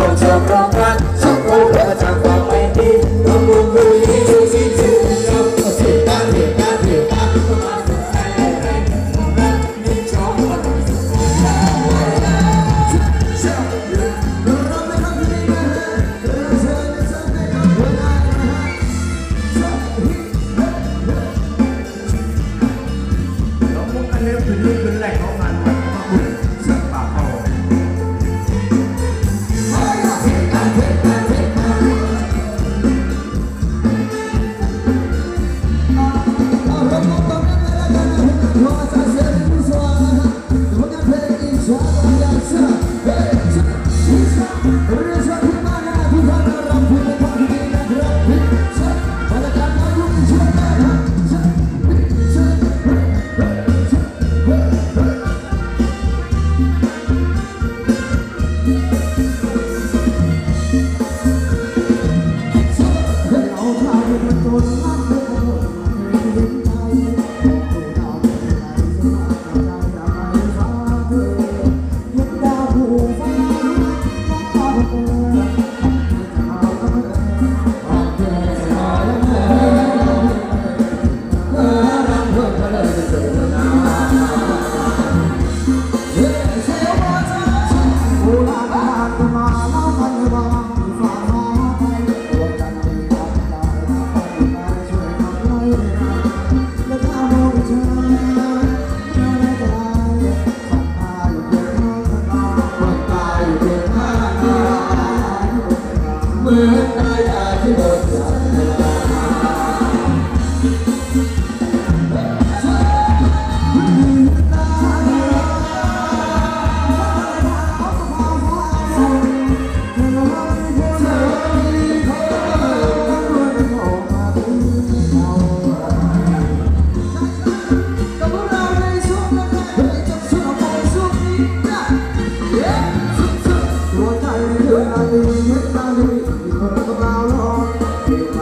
Hãy subscribe cho kênh Ghiền Mì Gõ để không bỏ lỡ những video hấp dẫn.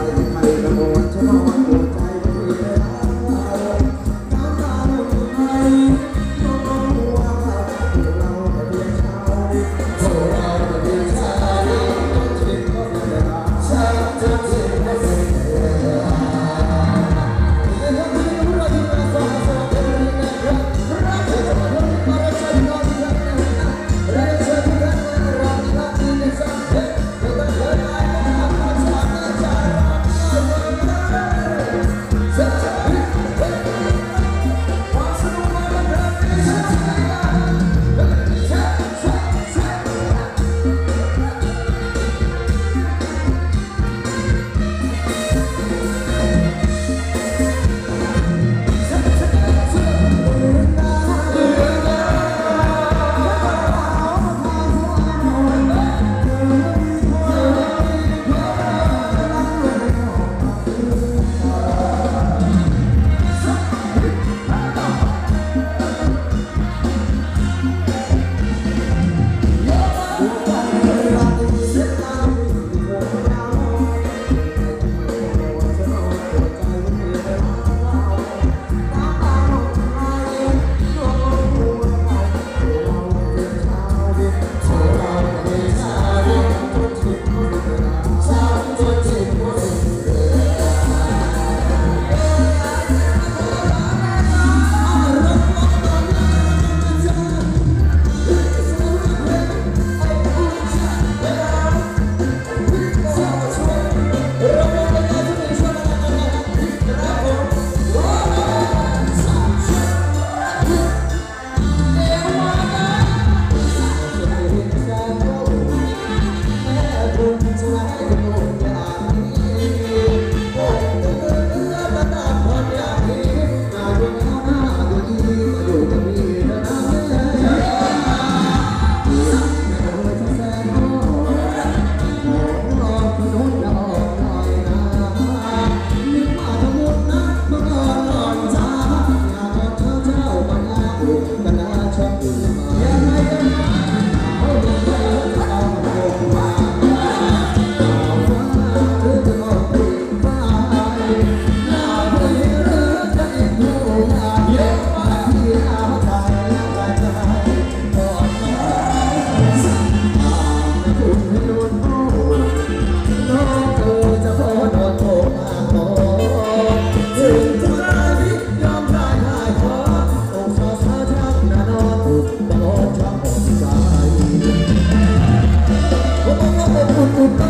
Thank you.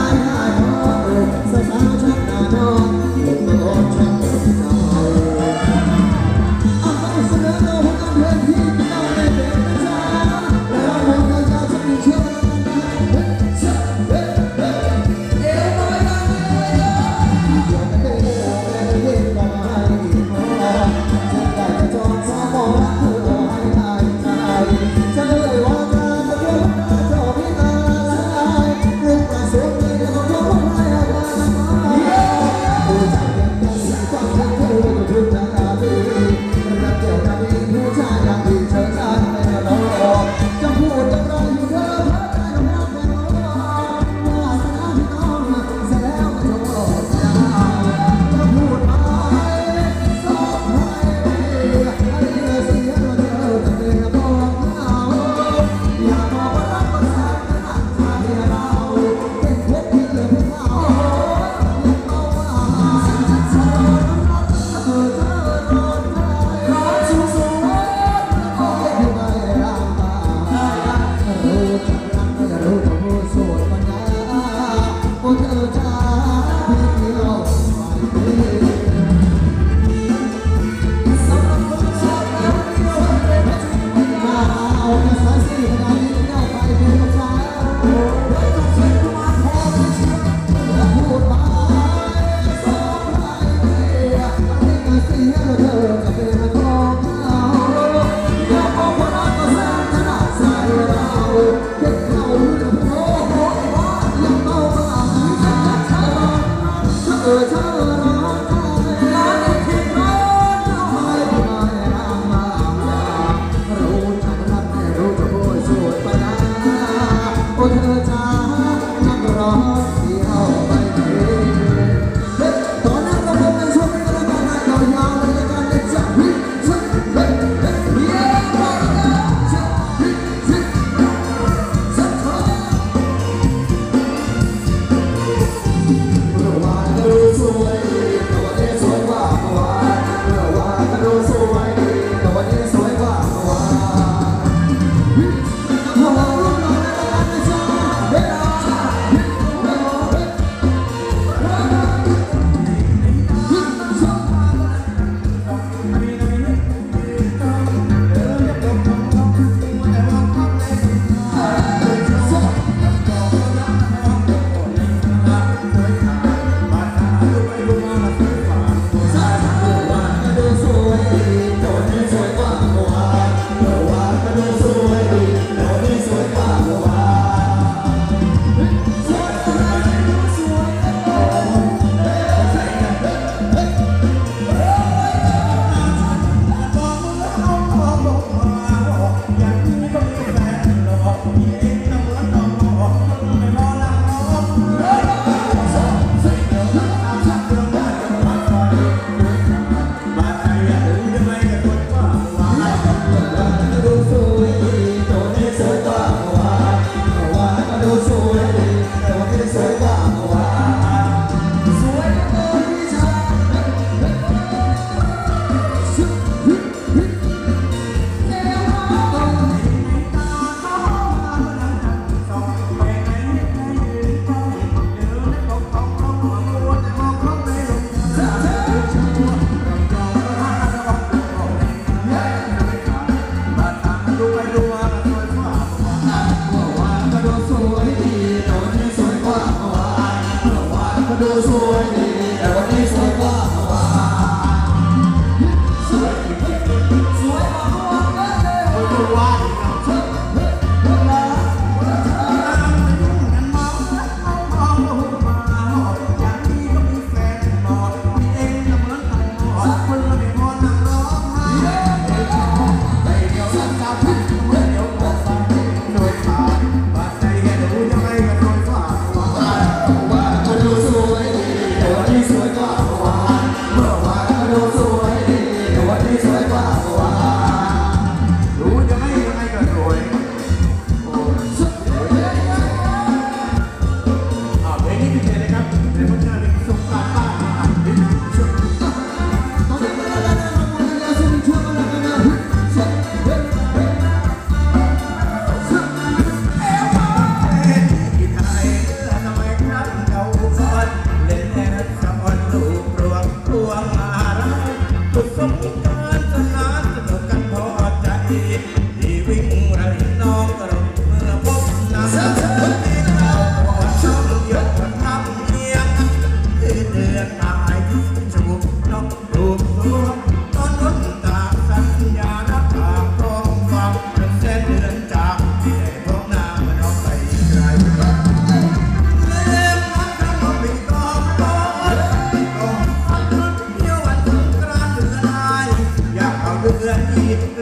Hãy subscribe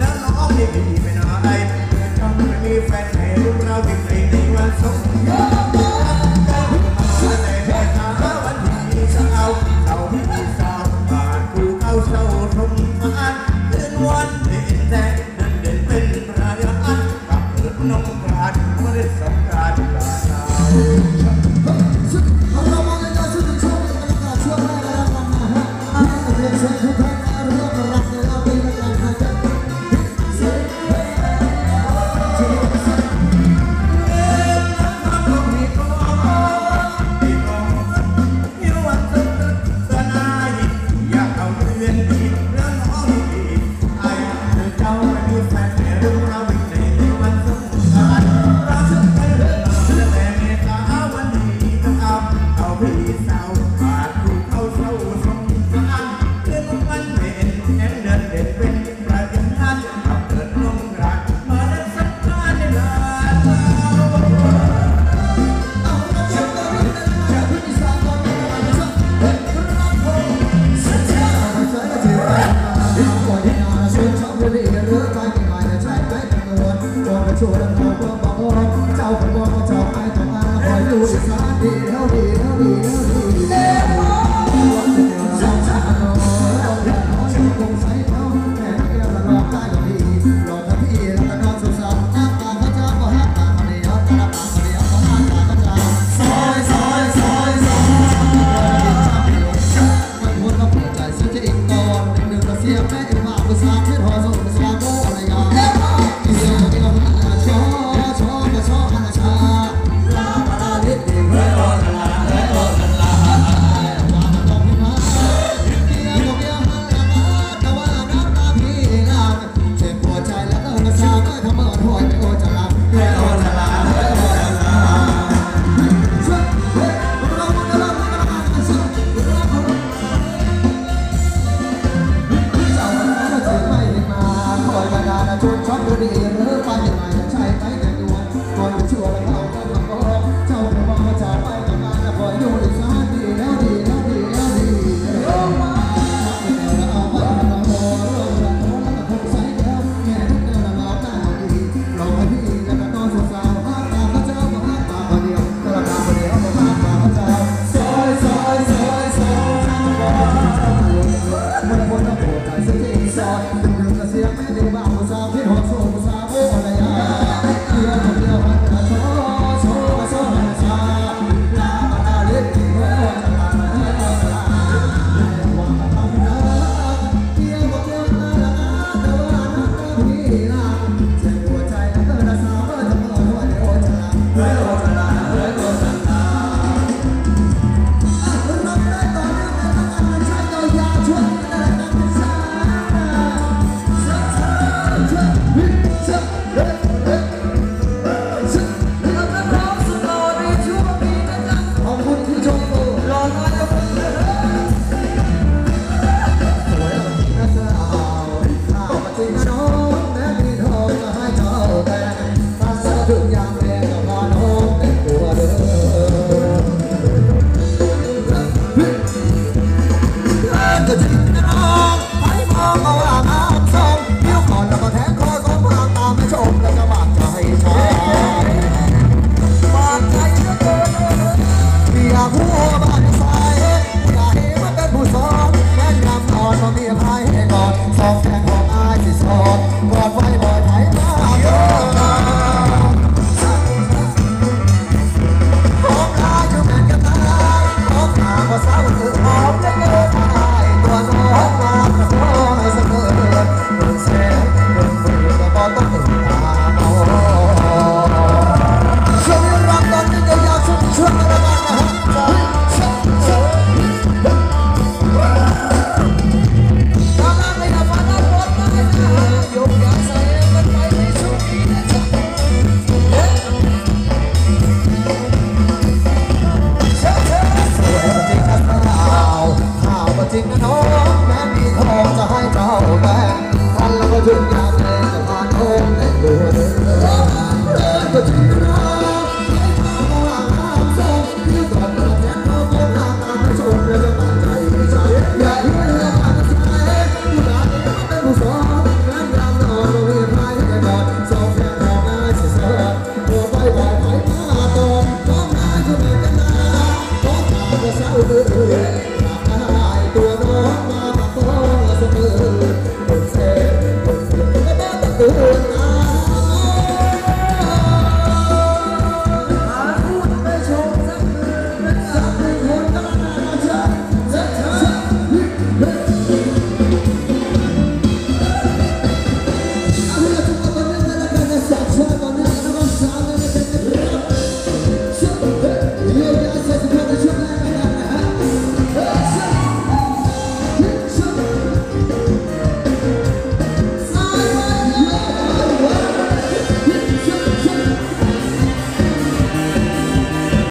cho kênh Ghiền Mì Gõ để không bỏ lỡ những video hấp dẫn.